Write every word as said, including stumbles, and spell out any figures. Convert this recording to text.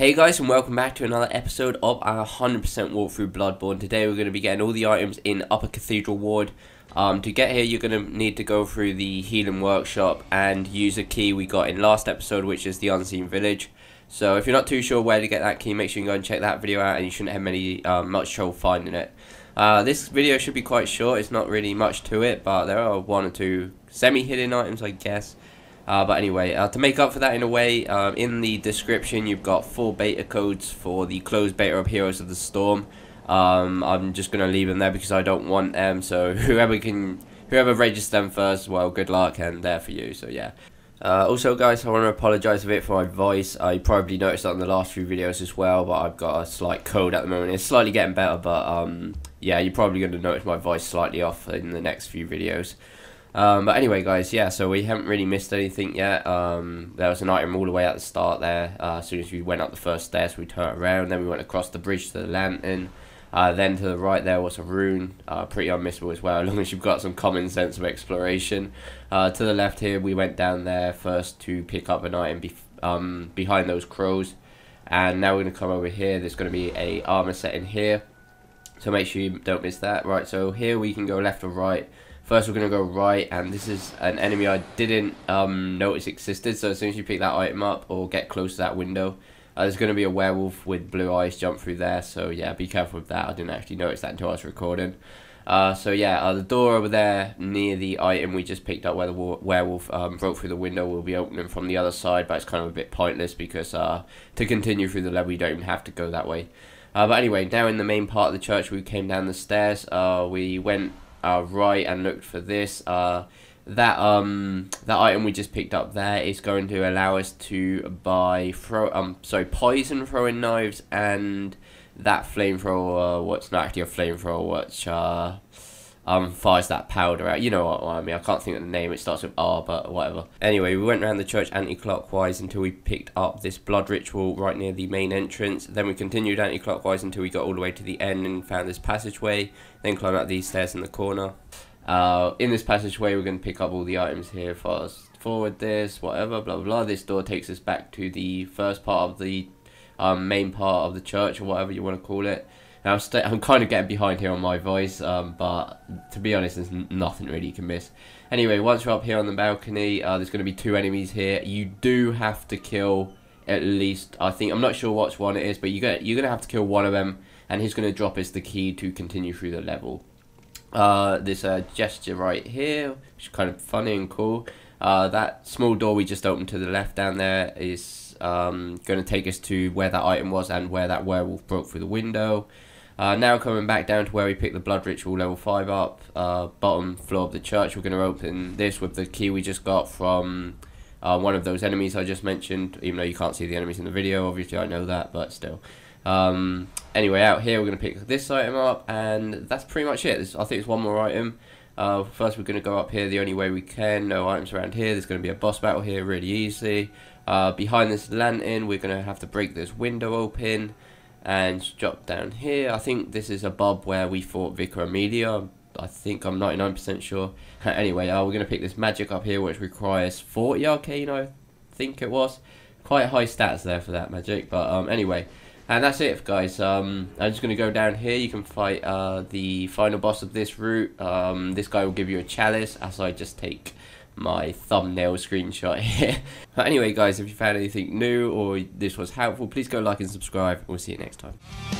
Hey guys, and welcome back to another episode of our one hundred percent walkthrough Bloodborne. Today we're going to be getting all the items in Upper Cathedral Ward. Um, to get here you're going to need to go through the healing workshop and use a key we got in last episode, which is the Unseen Village. So if you're not too sure where to get that key, make sure you go and check that video out, and you shouldn't have many uh, much trouble finding it. Uh, this video should be quite short. It's not really much to it, but there are one or two semi-hidden items, I guess. Uh, but anyway, uh, to make up for that in a way, uh, in the description you've got full beta codes for the closed beta of Heroes of the Storm. Um, I'm just going to leave them there because I don't want them, so whoever can, whoever registers them first, well, good luck, and they're for you, so yeah. Uh, also guys, I want to apologise a bit for my voice. I probably noticed that in the last few videos as well, but I've got a slight cold at the moment. It's slightly getting better, but um, yeah, you're probably going to notice my voice slightly off in the next few videos. Um, but anyway guys, yeah, so we haven't really missed anything yet. Um, there was an item all the way at the start there. Uh, as soon as we went up the first stairs, we turned around, then we went across the bridge to the lantern. Uh, then to the right there was a rune, uh, pretty unmissable as well, as long as you've got some common sense of exploration. Uh, to the left here, we went down there first to pick up an item bef um, behind those crows. And now we're going to come over here. There's going to be a armor set in here, so make sure you don't miss that. Right, so here we can go left or right. First we're going to go right, and this is an enemy I didn't um, notice existed, so as soon as you pick that item up or get close to that window, uh, there's going to be a werewolf with blue eyes jump through there, so yeah, be careful with that. I didn't actually notice that until I was recording. Uh, so yeah, uh, the door over there near the item we just picked up where the werewolf um, broke through the window will be opening from the other side, but it's kind of a bit pointless because uh, to continue through the level you don't even have to go that way. Uh, but anyway, now in the main part of the church we came down the stairs, uh, we went Uh, right and looked for this. Uh, that um that item we just picked up there is going to allow us to buy throw um sorry poison throwing knives and that flamethrower. Uh, what's not actually a flamethrower, which uh um fires that powder out. You know what, what I mean? I can't think of the name. It starts with R, but whatever. Anyway, we went around the church anti-clockwise until we picked up this blood ritual right near the main entrance. Then we continued anti-clockwise until we got all the way to the end and found this passageway. Then climb up these stairs in the corner. Uh, in this passageway, we're going to pick up all the items here. Fast forward this, whatever, blah blah blah. This door takes us back to the first part of the um, main part of the church, or whatever you want to call it. Now, I'm kind of getting behind here on my voice, um, but to be honest, there's nothing really you can miss. Anyway, once we're up here on the balcony, uh, there's going to be two enemies here. You do have to kill at least, I think, I'm not sure which one it is, but you're going you're going to have to kill one of them, and he's going to drop us the key to continue through the level. Uh, this uh, gesture right here, which is kind of funny and cool. Uh, that small door we just opened to the left down there is um, going to take us to where that item was and where that werewolf broke through the window. Uh, now coming back down to where we picked the blood ritual level five up, uh, bottom floor of the church, we're going to open this with the key we just got from uh, one of those enemies I just mentioned, even though you can't see the enemies in the video, obviously I know that, but still. Um, anyway, out here we're going to pick this item up, and that's pretty much it. There's, I think it's one more item. Uh, first we're going to go up here the only way we can, no items around here, there's going to be a boss battle here really easy. Uh, behind this lantern we're going to have to break this window open and drop down here. I think this is above where we fought Vicar Amelia. I think I'm ninety-nine percent sure. Anyway, uh, we're going to pick this magic up here, which requires forty arcane, I think it was. Quite high stats there for that magic, but um, anyway. And that's it, guys. Um, I'm just going to go down here. You can fight uh, the final boss of this route. Um, this guy will give you a chalice, as I just take my thumbnail screenshot here. But anyway guys, if you found anything new or this was helpful, please go like and subscribe. We'll see you next time.